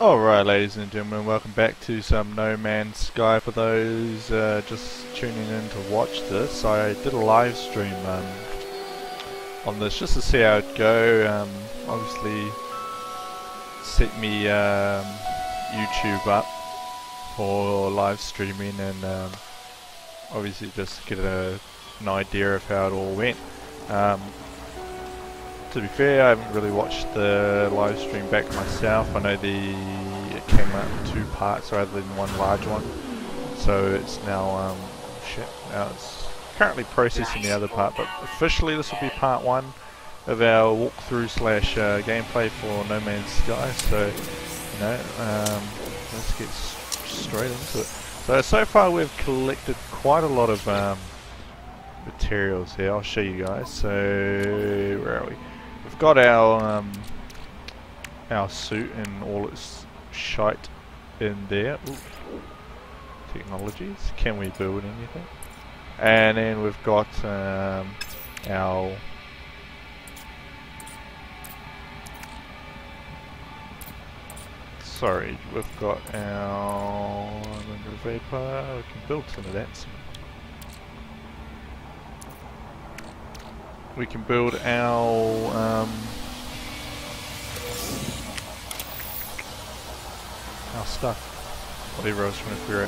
Alright, ladies and gentlemen, welcome back to some No Man's Sky. For those just tuning in to watch this, I did a live stream on this just to see how it go. Obviously set me YouTube up for live streaming and obviously just get an idea of how it all went. To be fair, I haven't really watched the live stream back myself. I know it came out in two parts rather than one large one, so it's now now it's currently processing the other part. But officially, this will be part one of our walkthrough slash gameplay for No Man's Sky. So let's get straight into it. So far we've collected quite a lot of materials here. I'll show you guys. So where are we? We've got our suit and all its shite in there. Ooh. Technologies. Can we build anything? And then we've got our Under Vapor. We can build some of that. We can build our stuff, whatever I was trying to figure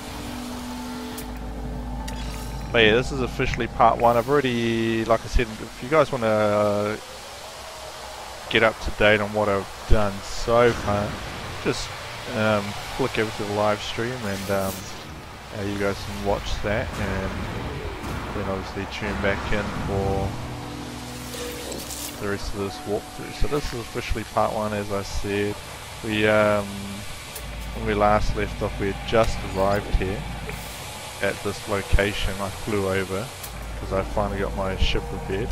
out. But yeah, this is officially part one. I've already, like I said, if you guys want to get up to date on what I've done so far, just flick over to the live stream and you guys can watch that, and then obviously tune back in for the rest of this walkthrough. So this is officially part one, as I said. We when we last left off, we had just arrived here at this location. I flew over because I finally got my ship repaired.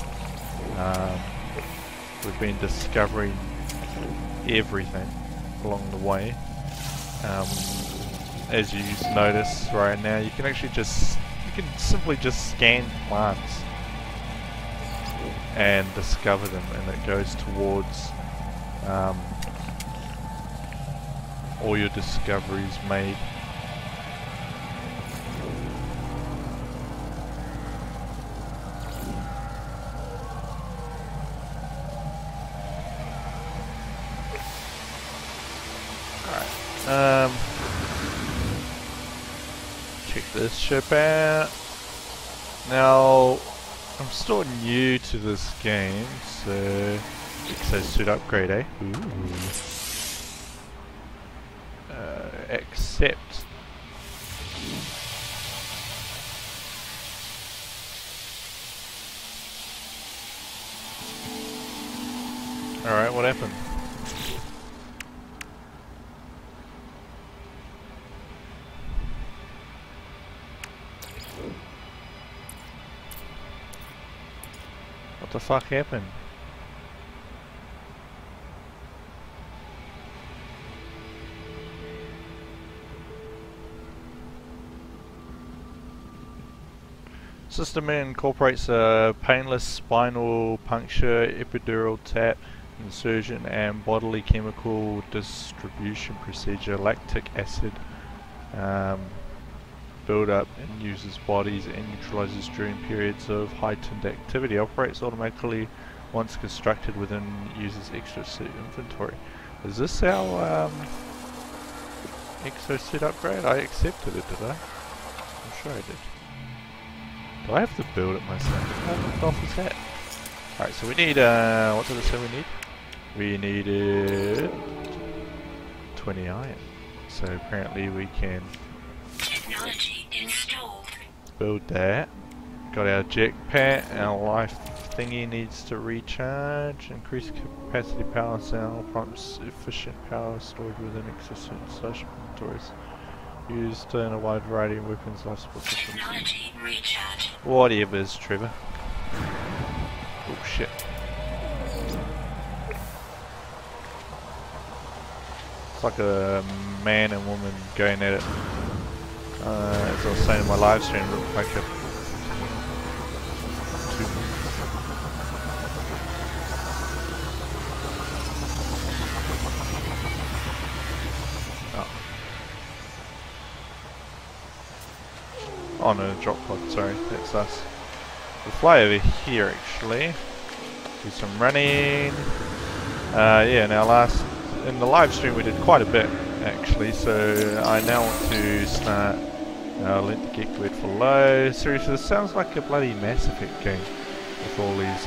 We've been discovering everything along the way. As you notice right now, you can actually simply just scan plants and discover them, and it goes towards all your discoveries made. Alright, check this ship out. Now, I'm still new to this game, so suit upgrade, eh? Ooh. Accept. Alright, what happened? What the fuck happened? System incorporates a painless spinal puncture, epidural tap, insertion and bodily chemical distribution procedure, lactic acid build up, and uses bodies and neutralizes during periods of heightened activity. Operates automatically once constructed within user's exosuit inventory. Is this our exosuit upgrade? I accepted it, did I? I'm sure I did. Do I have to build it myself? What the off is that? Alright, so we need, what did I say we need? We needed 20 iron. So apparently we can build that. Got our jetpack. Our life thingy needs to recharge. Increased capacity power cell pumps efficient power stored within existing slash inventories. Used in a wide variety of weapons, life support systems. Whatever is, Trevor. Oh shit. It's like a man and woman going at it. As I was saying in my live stream, it looked like a Oh no, the drop pod, sorry, that's us. We'll fly over here actually. Do some running. Yeah, now in the live stream we did quite a bit actually, so I now want to start let the geek word for low. Seriously, this sounds like a bloody Mass Effect game with all these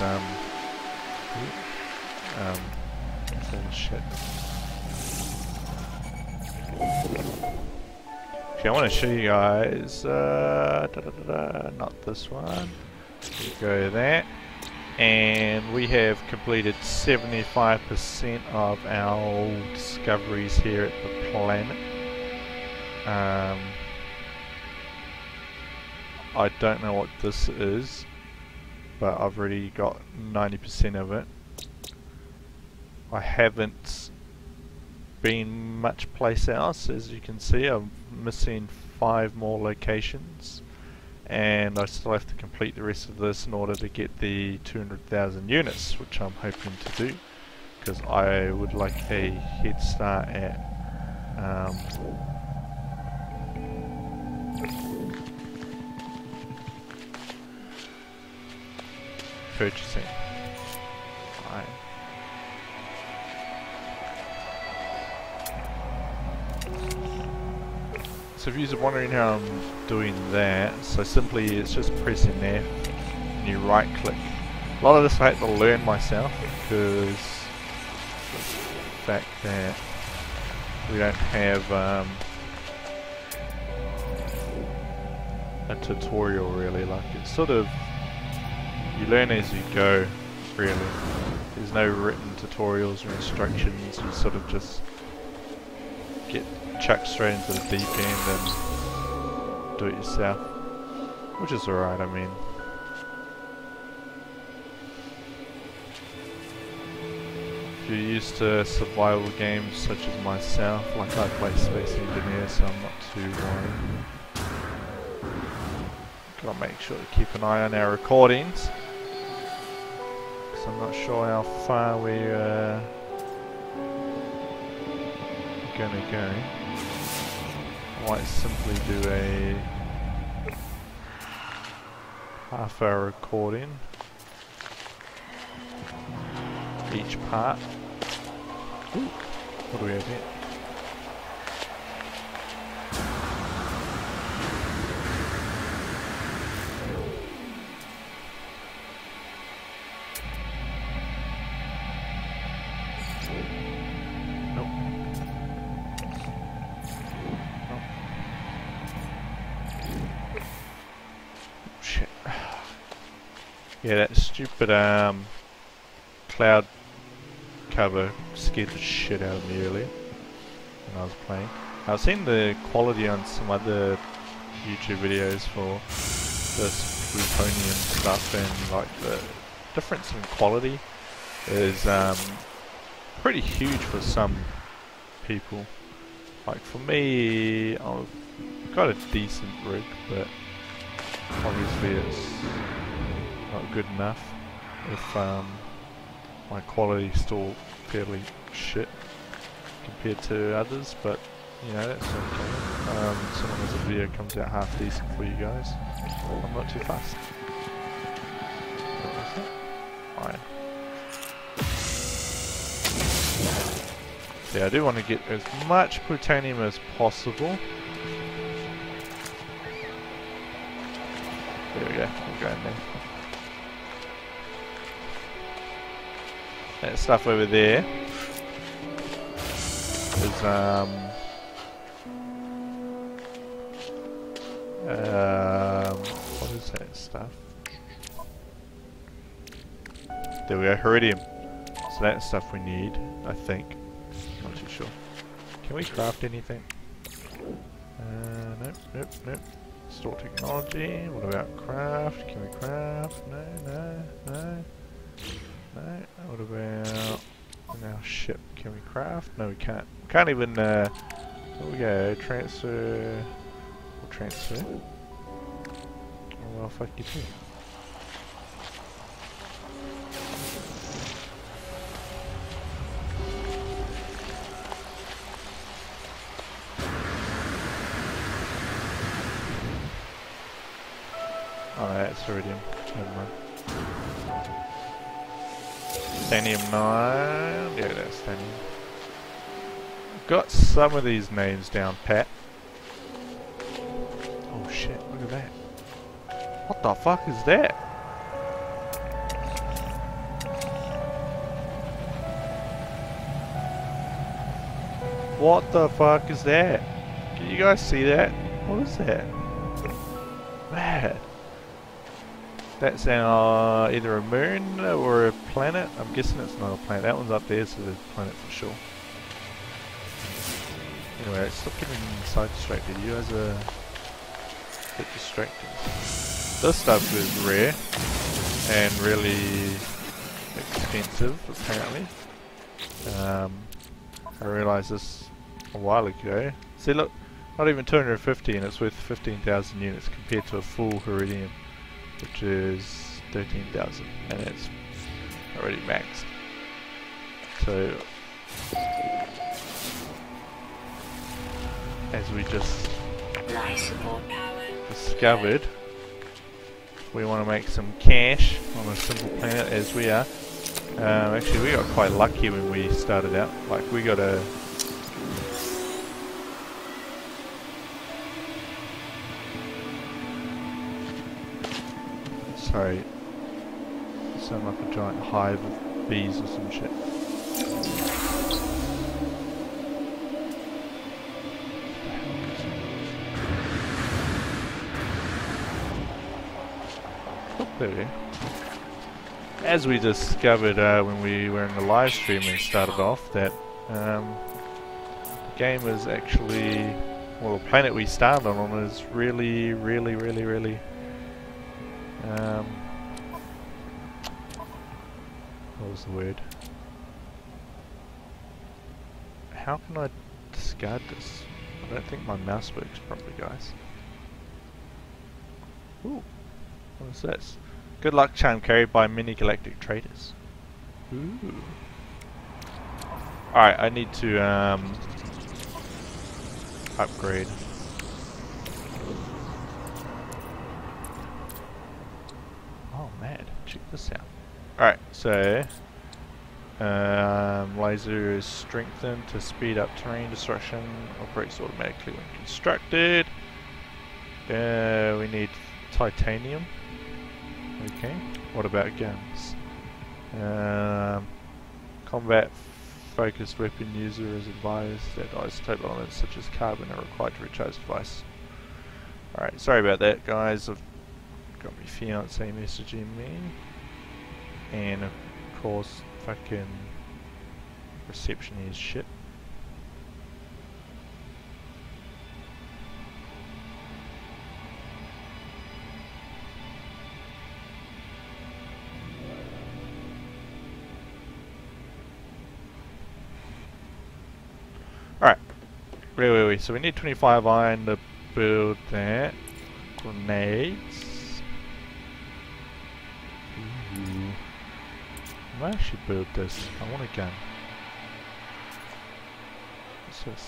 shit. Okay, I want to show you guys not this one. Go that, and we have completed 75% of our discoveries here at the planet. I don't know what this is, but I've already got 90% of it. I haven't been much place else, as you can see. I'm missing 5 more locations, and I still have to complete the rest of this in order to get the 200,000 units, which I'm hoping to do, because I would like a head start at purchasing. Right. So if you're wondering how I'm doing that, so simply it's just pressing there and you right click. A lot of this I had to learn myself because the fact that we don't have a tutorial really, like it's sort of you learn as you go, really. There's no written tutorials or instructions, you sort of just get chucked straight into the deep end and do it yourself. Which is alright, I mean. If you're used to survival games such as myself, like I play Space Engineer, so I'm not too worried. Gotta make sure to keep an eye on our recordings. I'm not sure how far we're gonna go. I might simply do a half-hour recording each part. Ooh, what do we have here? Yeah, that stupid cloud cover scared the shit out of me earlier when I was playing. I've seen the quality on some other YouTube videos for this plutonium stuff, and like the difference in quality is pretty huge for some people. Like for me, I've got a decent rig, but obviously it's not good enough if my quality's still fairly shit compared to others, but you know, that's okay. So long as the video comes out half decent for you guys, I'm not too fast. Alright. Yeah, I do want to get as much plutonium as possible. There we go, we'll go in there. That stuff over there is what is that stuff? There we go, Iridium. So that stuff we need, I think. Not too sure. Can we craft anything? Nope, nope, nope. Store technology. What about craft? Can we craft? No, no, no. No, what about our ship? Can we craft? No, we can't. We can't even, there we go, transfer. We'll transfer. Oh, well, fuck you too. it's iridium. Never mind. Stanium 9. Yeah, that's stanium. Got some of these names down, Pat. Oh shit, look at that. What the fuck is that? What the fuck is that? Can you guys see that? What is that? Man. That's our, either a moon or a planet. I'm guessing it's not a planet. That one's up there, so there's a planet for sure. Anyway, stop getting side-distracted. You guys are a bit distracted. This stuff is rare and really expensive, apparently. I realised this a while ago. See, look, not even 250 and it's worth 15,000 units compared to a full Iridium, which is 13,000, and it's already maxed. So, as we just discovered, we want to make some cash on a simple planet as we are. Actually, we got quite lucky when we started out. Like, we got a... Sorry. Sound like a giant hive of bees or some shit. Oh, there we go. As we discovered when we were in the live stream and started off, that the game is actually, well, the planet we started on is really what was the word? How can I discard this? I don't think my mouse works properly, guys. Ooh, what is this? Good luck charm carried by many galactic traders. Ooh. Alright, I need to upgrade. Oh man, check this out. Alright, so laser is strengthened to speed up terrain destruction, operates automatically when constructed. We need titanium. Okay, what about guns? Combat focused weapon user is advised that isotope elements such as carbon are required to recharge the device. Alright, sorry about that, guys. I've got my fiance messaging me. And of course, fucking reception is shit. Where were we? So we need 25 iron to build that. Grenades. Ooh. I should build this. I want a gun. What's this?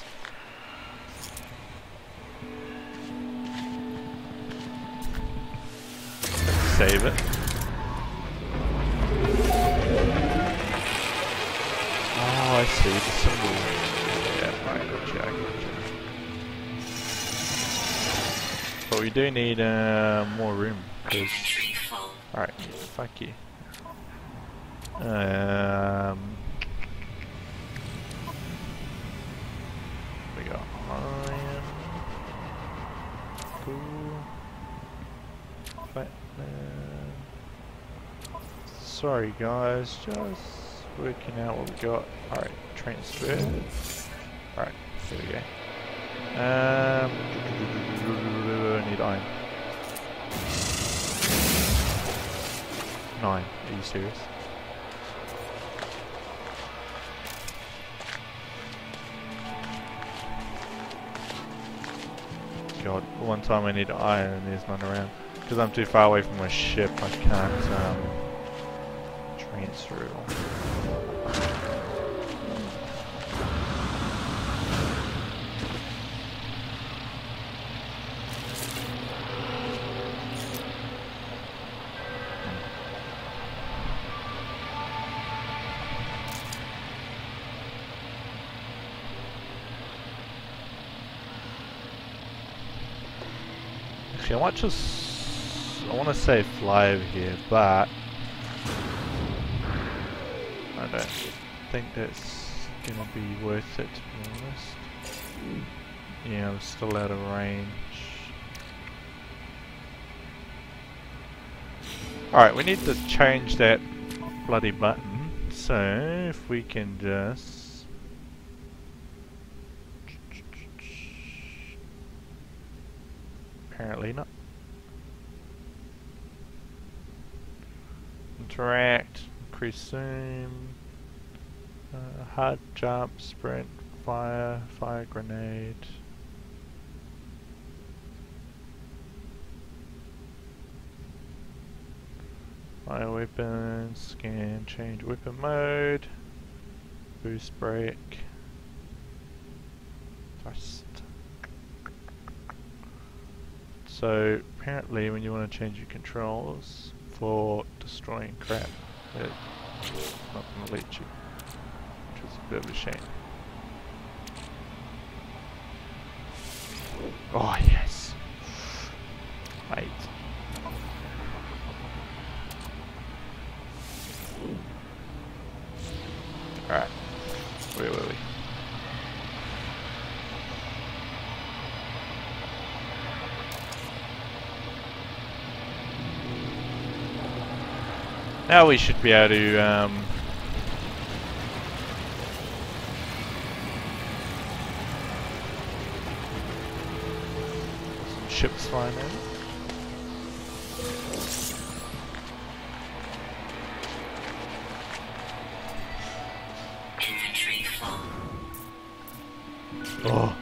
Save it. Oh, I see the symbol. But we do need more room. Alright, fuck you. We got iron. Cool. Platinum. Sorry guys, just working out what we got. Alright, transfer. Alright, there we go. I need iron. 9, are you serious? God, one time I need iron and there's none around. Because I'm too far away from my ship, I can't transfer it all. Actually, I might just... I want to say fly over here, but... I don't think that's going to be worth it, to be honest. Yeah, I'm still out of range. Alright, we need to change that bloody button, so if we can just... Apparently not. Interact, increase zoom, hard jump, sprint, fire, fire grenade. Fire weapon, scan, change weapon mode, boost brake, thrust. So apparently when you want to change your controls for destroying crap, it's not going to let you, which is a bit of a shame. Oh yes! Mate. Alright, where were we? Now we should be able to some ships flying in. Oh.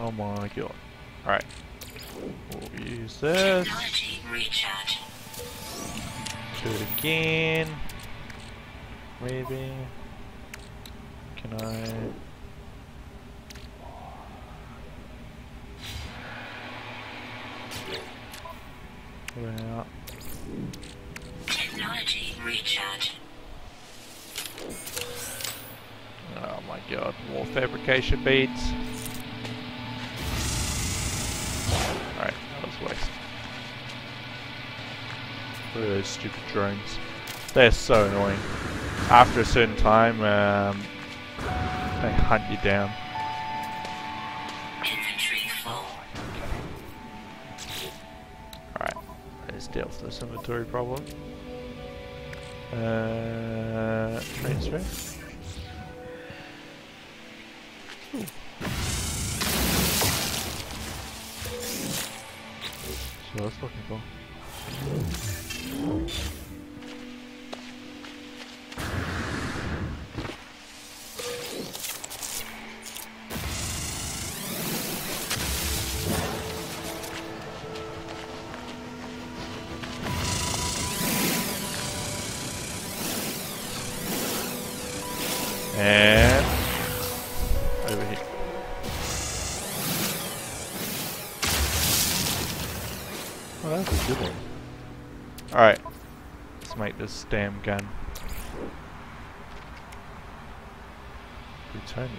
Oh my god. Alright. We'll use this. Do it again. Maybe. Can I... Out. Technology recharge. Oh my god, more fabrication beads. Alright, that was a waste. Look at those stupid drones. They're so annoying. After a certain time, they hunt you down. Deal with this inventory problem. Transfer. Ooh. So that's looking for. And over here. Oh, that's a good one. Alright, let's make this damn gun. Plutonium.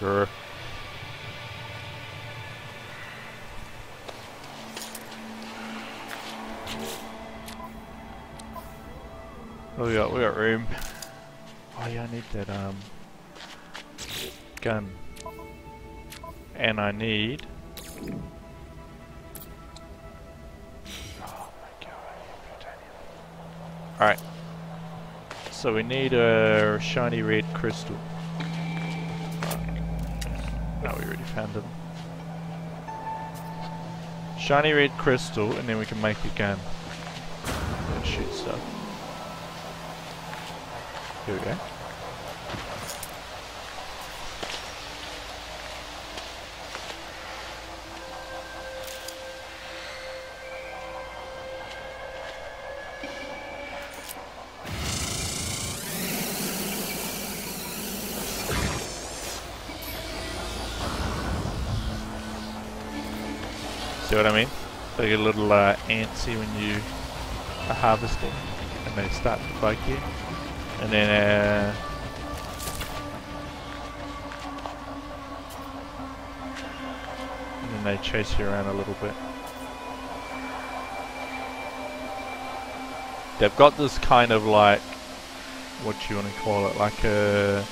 Grr. Oh, we got room. Oh yeah, I need that gun. And I need oh my god. Alright. So we need a shiny red crystal. No, we already found them. Shiny red crystal, and then we can make a gun. And shoot stuff. Here we go. See what I mean? They get a little antsy when you are harvesting and they start to bug you. And then they chase you around a little bit. They've got this kind of like, what do you want to call it, like a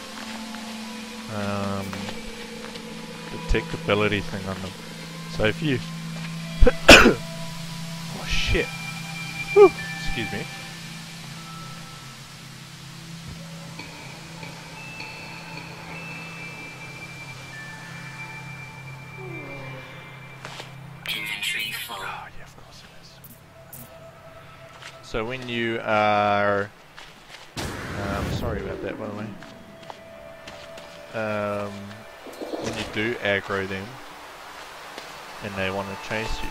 detectability thing on them. So if you oh shit. Whew. Excuse me. So when you are, sorry about that by the way, when you do aggro them and they want to chase you,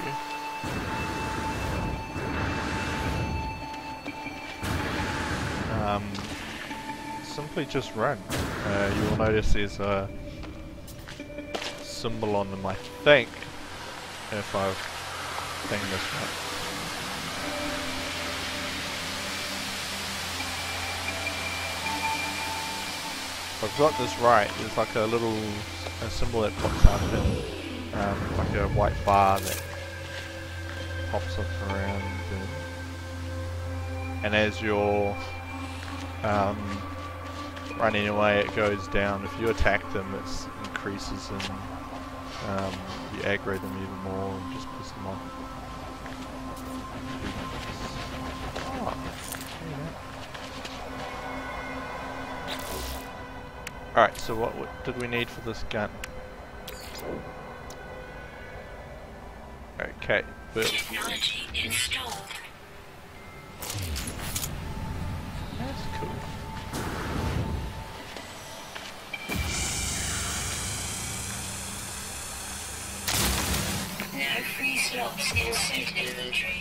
simply just run. You'll notice there's a symbol on them, I think, if I've thing this right. I've got this right, there's like a little symbol that pops up and like a white bar that pops up around and as you're running away it goes down. If you attack them it increases and you aggro them even more and just piss them off. Alright, so what did we need for this gun? Okay, build. Technology installed. That's cool. No free slots in suit inventory.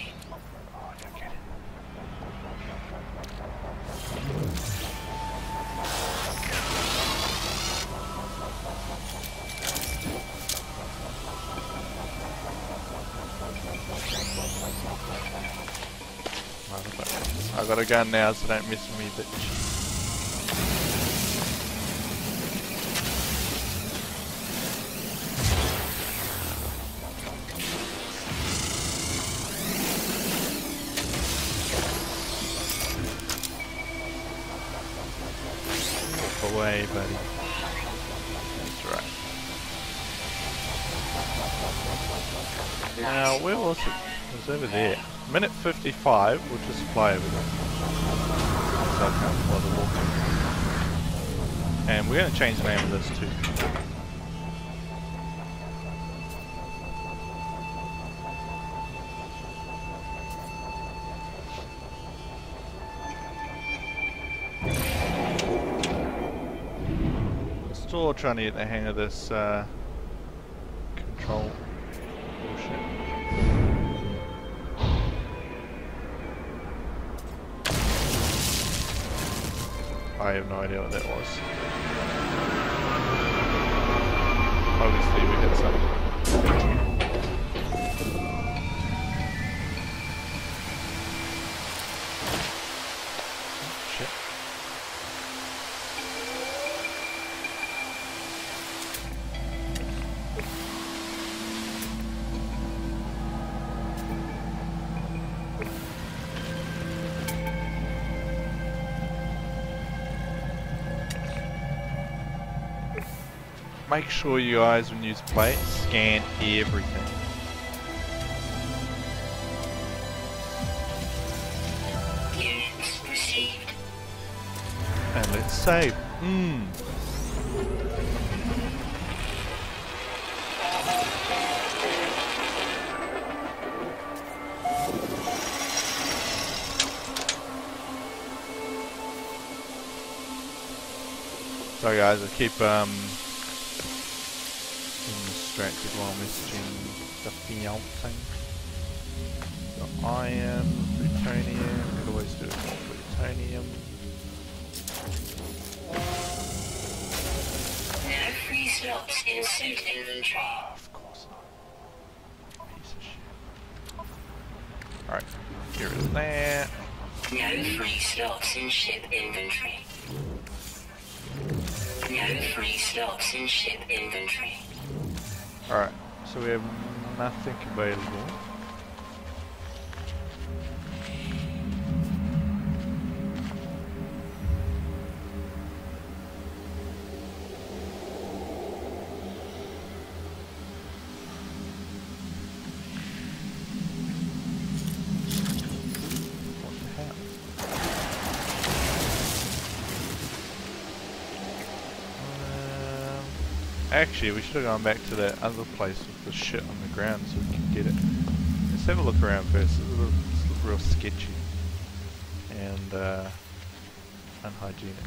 I've got a gun now, so don't mess with me, bitch. Walk away, buddy. That's right. Now, where was it? It was over there. Minute 55, we'll just fly over there. So I can't bother walking. And we're going to change the name of this too. I'm still trying to get the hang of this control. I have no idea what that was. Obviously we hit something. Shit. Make sure you guys, when you play, scan everything. Units received. And let's save. Sorry guys, I keep distracted while messaging the fiancé. So iron, plutonium, could always do more plutonium. No free slots in suit inventory. Of course not. Piece of shit. Get rid of that. No free slots in ship inventory. No free slots in ship inventory. Alright, so we have nothing available. Actually, we should have gone back to that other place with the shit on the ground so we can get it. Let's have a look around first. It's real sketchy and unhygienic.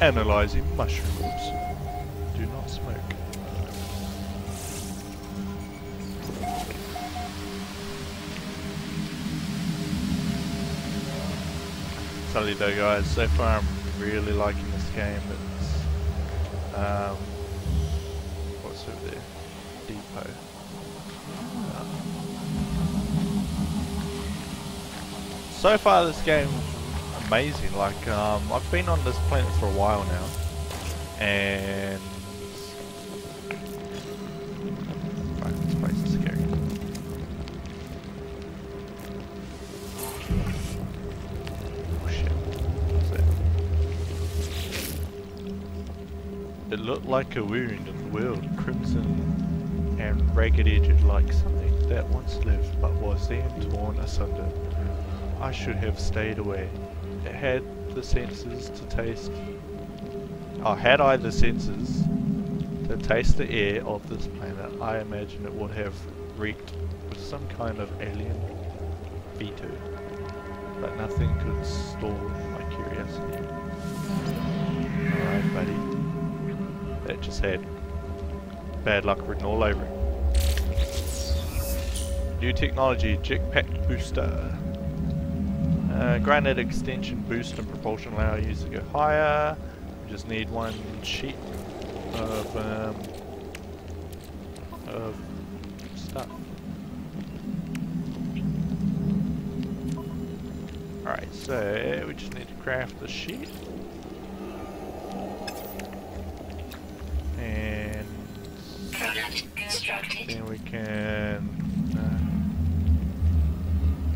Analyzing mushrooms. Do not smoke. Sadly though guys, so far I'm really liking this game. It's what's over there? Depot. So far this game amazing. Like I've been on this planet for a while now, and right, this place is scary. Oh shit! What's that? It looked like a wound in the world, crimson and ragged-edged, like something that once lived but was then torn asunder. I should have stayed away. It had the senses to taste. Oh, had I the senses to taste the air of this planet, I imagine it would have reeked with some kind of alien veto. But nothing could stall my curiosity. Alright, buddy. That just had bad luck written all over it. New technology, jetpack booster. Granite extension boost and propulsion allow you to go higher. We just need one sheet of stuff. Alright, so we just need to craft the sheet. And then we can...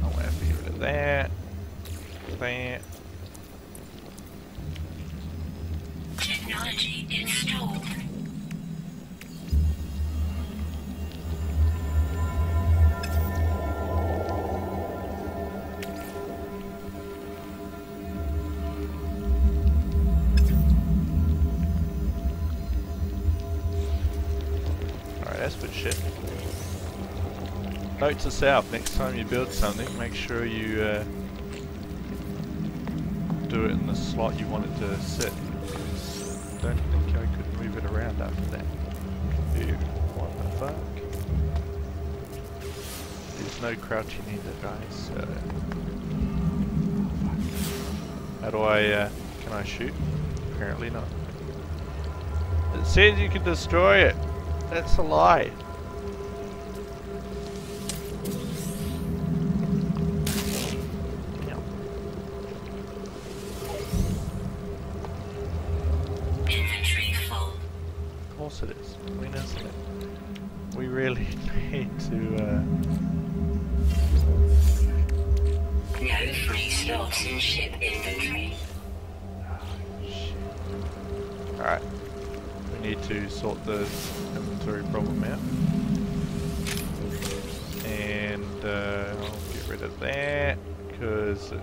I'll have to get rid of that. Technology installed. Alright, that's good shit. Note to self, next time you build something, make sure you do it in the slot you want it to sit. I don't think I could move it around after that. Ew, what the fuck? There's no crouching either, guys, so... How do I, can I shoot? Apparently not. It says you can destroy it! That's a lie!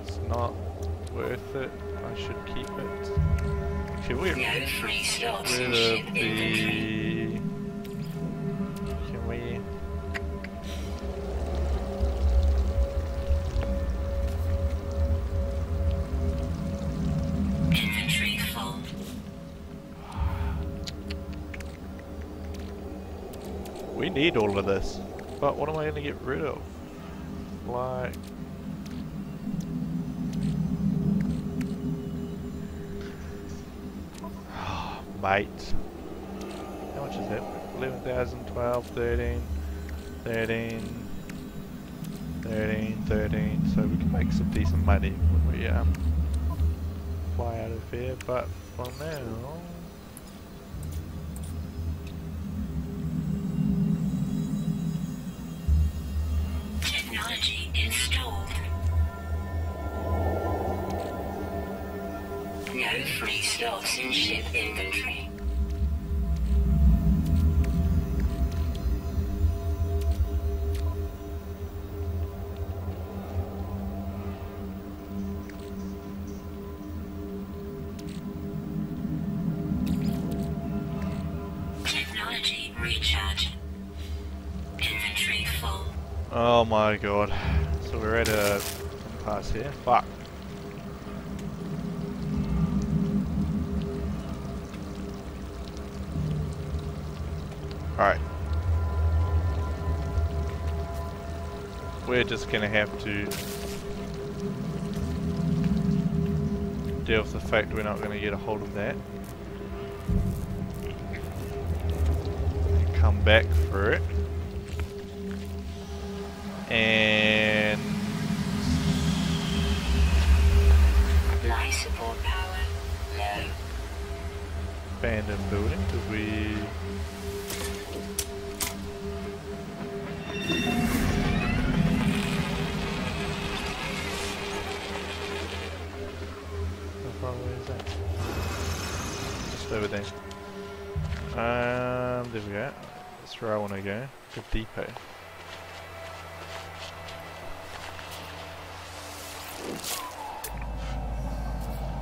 It's not worth it. I should keep it. Actually, we're rid of the... Can we... Inventory full. We need all of this. But what am I going to get rid of? Like... oh, mate. How much is that? 11,000, 12, 13, 13... 13, 13, so we can make some decent money when we fly out of here, but for now... technology installed. No free slots in ship inventory. Oh my god. So we're at a impasse here. Fuck. Alright. We're just gonna have to deal with the fact we're not gonna get a hold of that. Come back for it. And fly support power low. Abandoned building because we how far away is that? Just over there. There we go. That's where I want to go. The depot.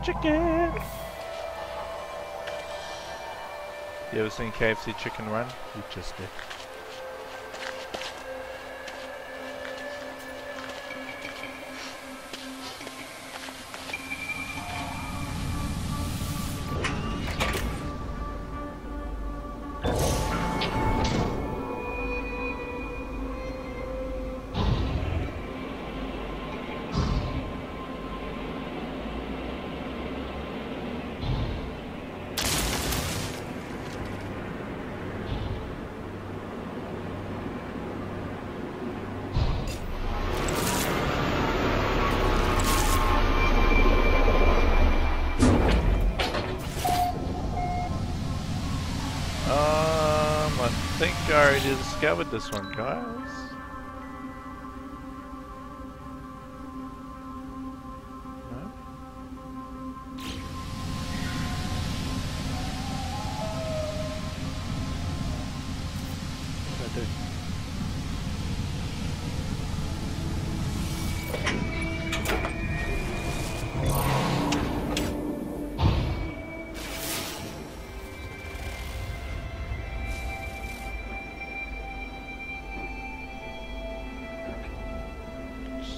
Chicken! You ever seen KFC chicken run? You just did. I already discovered this one, guys. No? What did I do?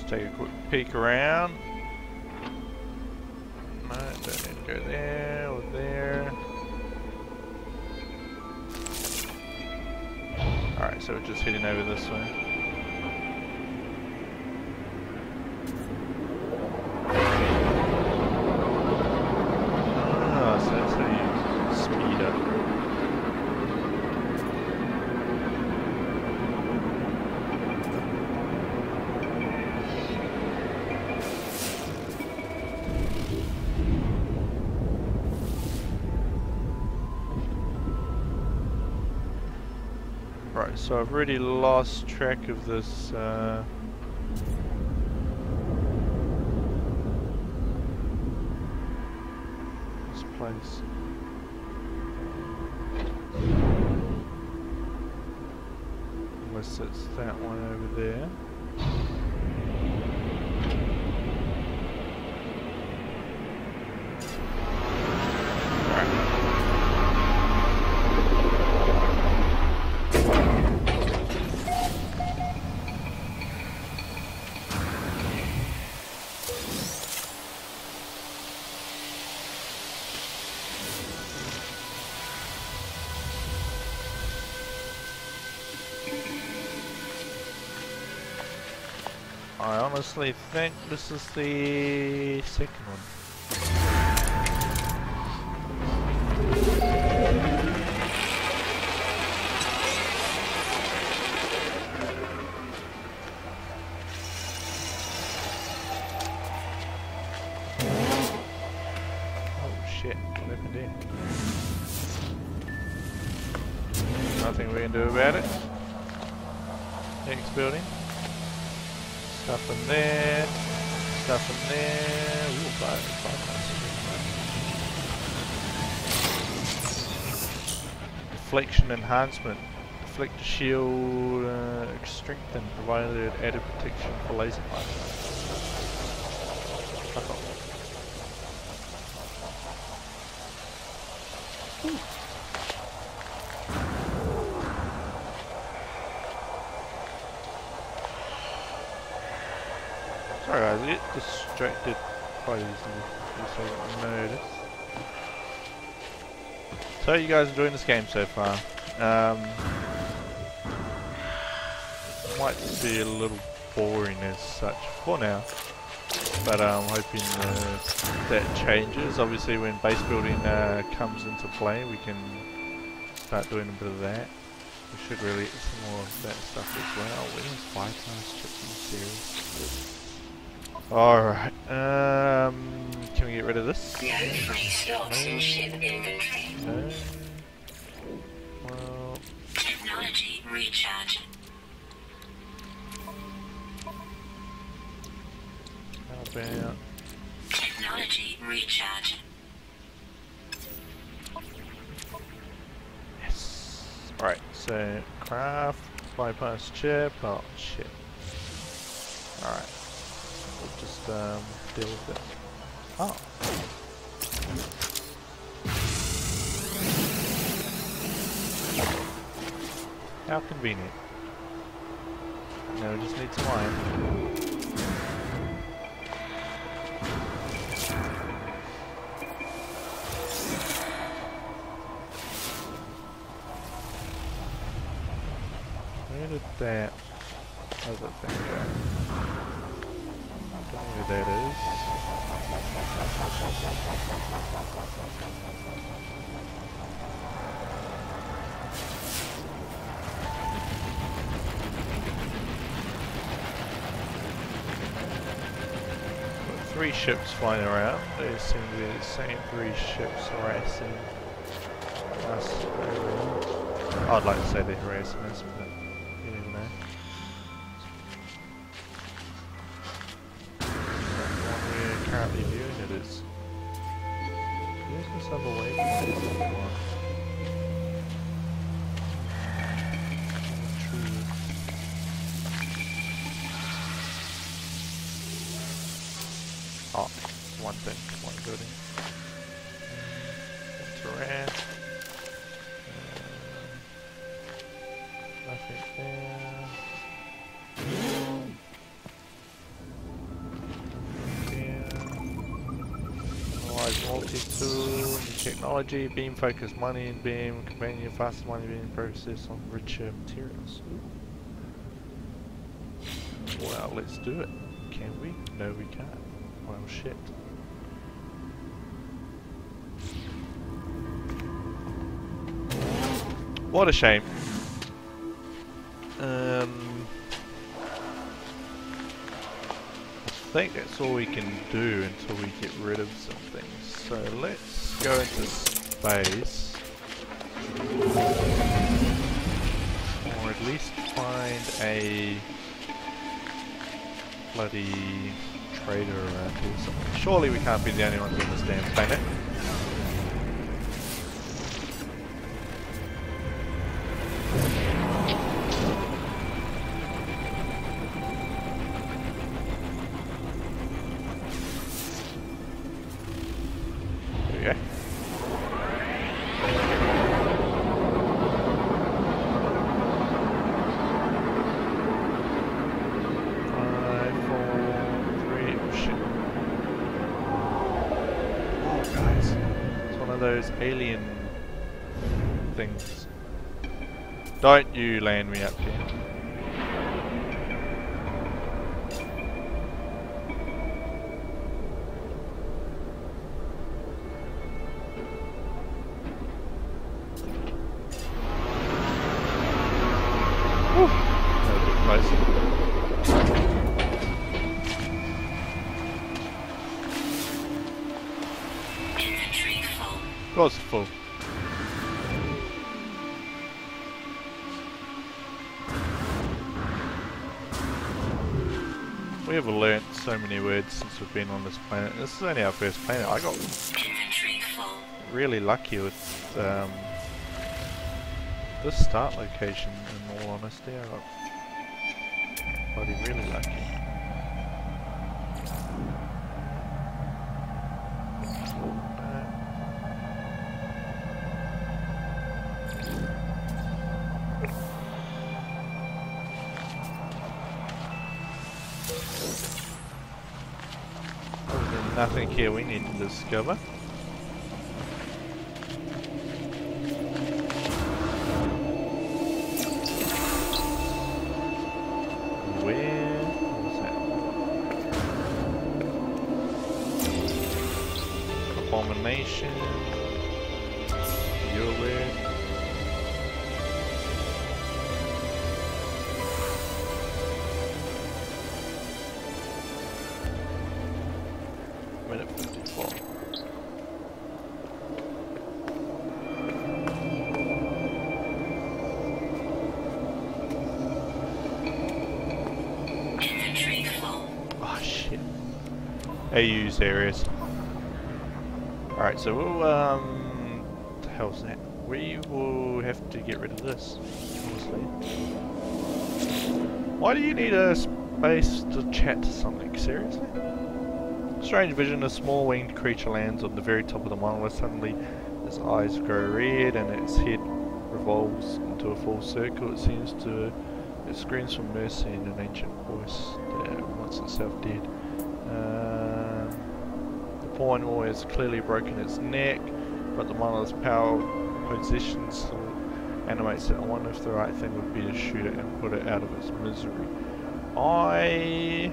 Take a quick peek around. No, don't need to go there or there. Alright, so we're just heading over this way. Right, so I've already lost track of this, this place. Unless it's that one over there. I honestly think this is the second one. Oh shit, what happened there? Nothing we can do about it. Next building. Stuff in there, stuff in there. Ooh, bypass. Deflection enhancement. Deflect shield, strengthen, provided added protection for laser fire. Fuck off. Ooh. Sorry guys, I get distracted quite easily, just so I notice. So you guys enjoying this game so far? Might be a little boring as such for now, but I'm hoping that changes. Obviously when base building comes into play, we can start doing a bit of that. We should really get some more of that stuff as well. We need 5 times chips and cereal. Alright, can we get rid of this? We have free slots in ship inventory. No. Well... Technology recharge. How about... Technology recharge. Yes. Alright, so craft, bypass chip, oh shit. Alright. Just deal with it. Oh. How convenient. Now we just need some iron. Where did that other thing go? There it is. Got 3 ships flying around. They seem to be the same 3 ships harassing us. I'd like to say they're harassing us, but you didn't know. Currently viewing it is. There's this other way from the other one. Oh, one thing, one building. Terrain. Nothing there. Multi-tool, technology, beam focus, money and beam, convenient, faster money beam process on richer materials. Ooh. Well, let's do it. Can we? No, we can't. Well, shit. What a shame. I think that's all we can do until we get rid of some things. So let's go into space, or at least find a bloody trader around here or something. Surely we can't be the only ones on this damn planet. Those alien things. Don't you land me up here. surprise. Inventory full. Of course full. We have learnt so many words since we've been on this planet. This is only our first planet. I got really lucky with this start location, in all honesty. I got bloody really lucky. There's nothing here we need to discover. AU's areas. Alright, so we'll, what the hell's that? We will have to get rid of this, honestly. Why do you need a space to chat to something? Seriously? Strange vision, a small winged creature lands on the very top of the monitor. Suddenly, its eyes grow red and its head revolves into a full circle. It seems to... It screams for mercy in an ancient voice that wants itself dead. The porn wall has clearly broken its neck, but the monolith's power position still animates it. I wonder if the right thing would be to shoot it and put it out of its misery. I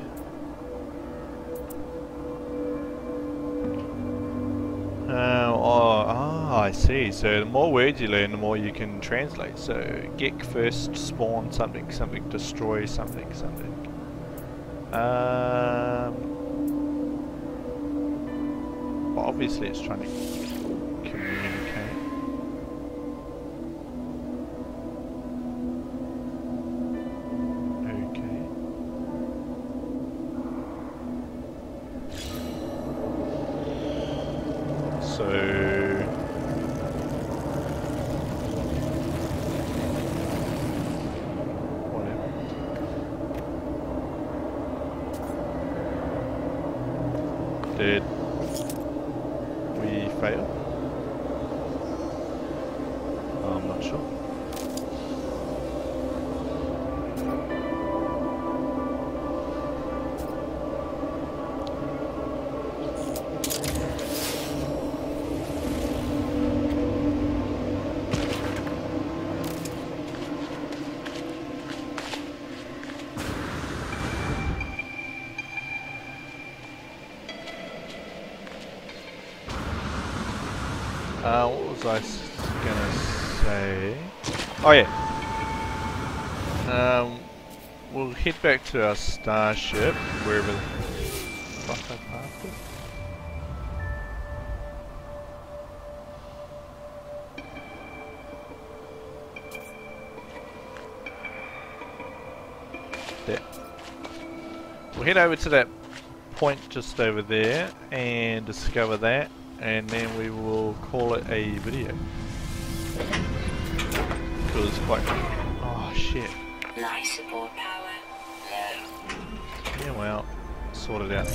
see. So the more words you learn, the more you can translate. So Gek first, spawn something, something, destroy something, something. Well, obviously it's trying to communicate. Okay. So... What happened? Did... fail? Oh, I'm not sure. What was I gonna say? Oh yeah. We'll head back to our starship, wherever the fuck I parked it. There. We'll head over to that point just over there and discover that. And then we will call it a video. Because it's quite... Oh shit. Life support power low. Yeah, well, sort it out.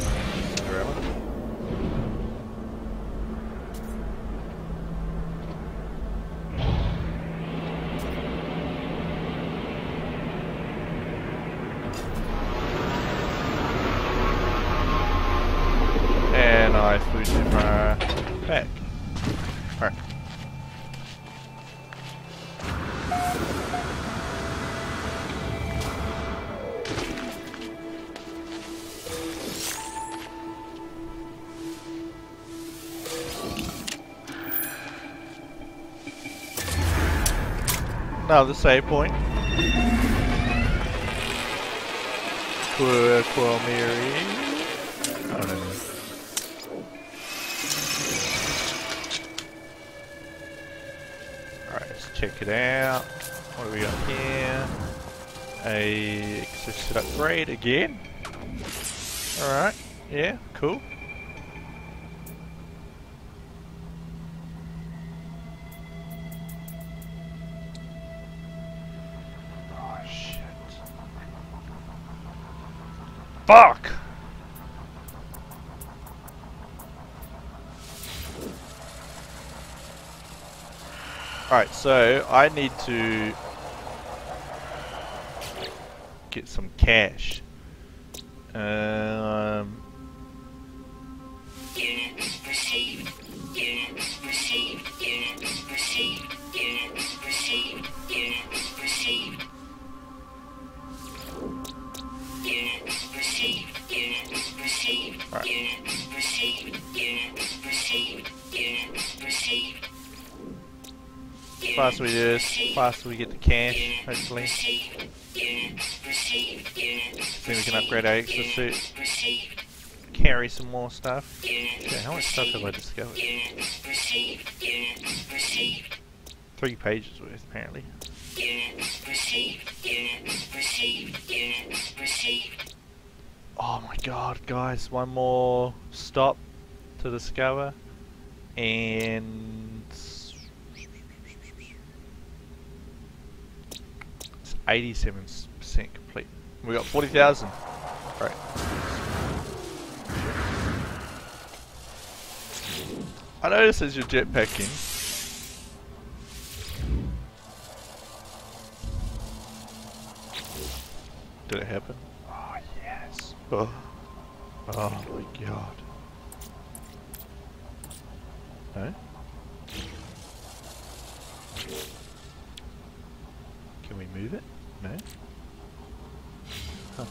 And I flew too far. Back. Alright. Now the save point. Aquamiri. I don't know. Alright, let's check it out. What do we got here? A assisted upgrade again. Alright, yeah, cool. Fuck! Alright, so I need to get some cash. Units received. Units received. Units received. Units received. Units received. Units received, units received, units received, units received, units received. Faster we do this, faster we get the cash, hopefully. Then we can upgrade our exosuit. Carry some more stuff. Okay, how much stuff have I discovered? 3 pages worth, apparently. Units received, units received, units received. Oh my god, guys, one more stop to discover and it's 87% complete. We got 40,000. Right. I noticed as you're jetpacking. Did it happen? Oh yes. Oh, oh my god. No? Can we move it? No? Huh.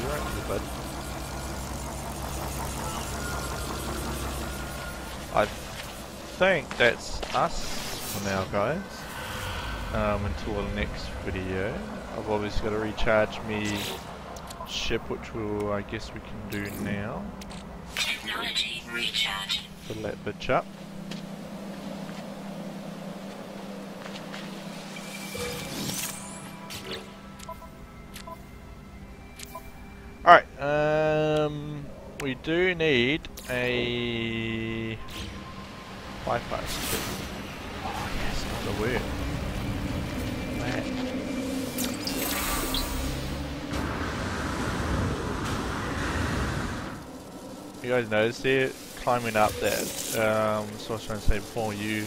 You're right here, bud. I think that's us for now, guys, until the next video. I've obviously got to recharge me ship, which will, I guess we can do now. Technology recharge. Fill that bitch up. Alright, we do need a Wi-Fi stick. Oh yes, another word. Man. You guys notice there climbing up that. So I was trying to say before you.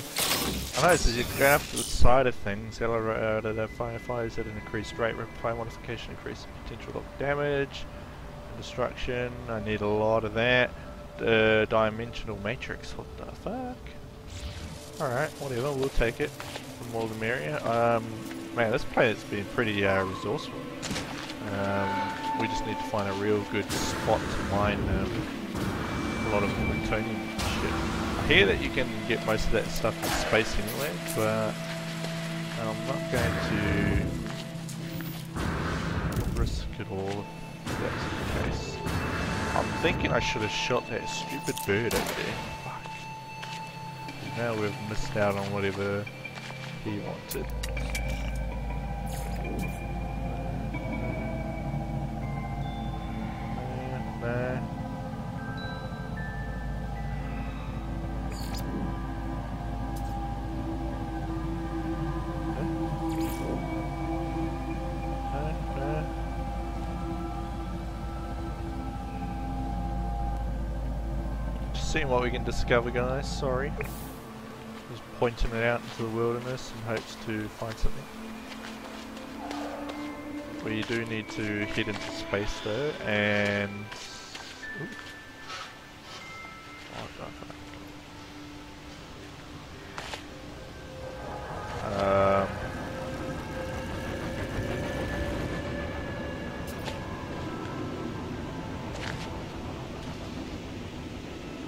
I noticed as you go up to the side of things, elevator firefighters at an increased rate, reply modification increases potential of damage and destruction. I need a lot of that. Dimensional matrix. What the fuck? Alright, whatever, we'll take it. The more the merrier. Man, this planet's been pretty resourceful. We just need to find a real good spot to mine a lot of plutonium and shit. I hear that you can get most of that stuff in space anyway, but I'm not going to risk it all if that's the case. I'm thinking I should have shot that stupid bird up there. Now we've missed out on whatever he wanted. No. Just seeing what we can discover, guys, sorry. Just pointing it out into the wilderness in hopes to find something. We do need to head into space though, and ooh. Oh, God.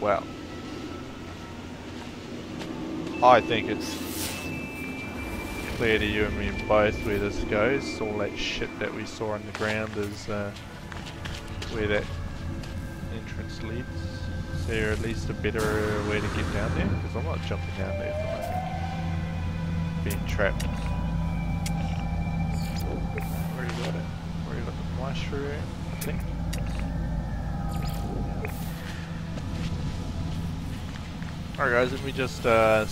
Wow. I think it's clear to you and me both where this goes. All that shit that we saw on the ground is where that entrance leads. Is there at least a better way to get down there? Because I'm not jumping down there at the moment. Being trapped. Already got the mushroom, I think. Alright guys, let me just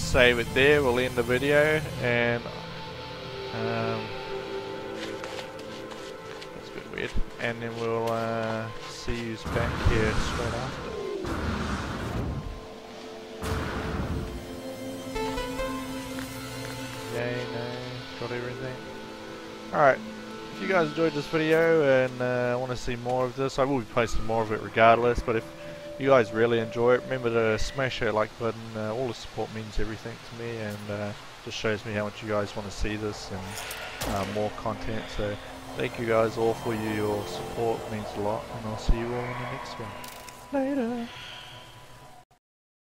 save it there, we'll end the video, and that's a bit weird, and then we'll see you back here straight after. Yay, no, got everything. Alright, if you guys enjoyed this video and want to see more of this, I will be posting more of it regardless, but if you guys really enjoy it, remember to smash that like button. All the support means everything to me, and just shows me how much you guys want to see this and more content. So thank you guys all for your support, it means a lot, and I'll see you all in the next one. Later.